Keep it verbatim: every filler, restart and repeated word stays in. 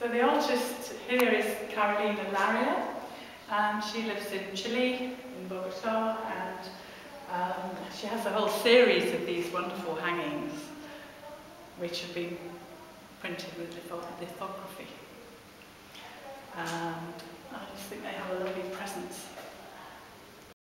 So the artist here is Carolina Larrea, and she lives in Chile, in Bogota, and um, she has a whole series of these wonderful hangings which have been printed with lithography. Um,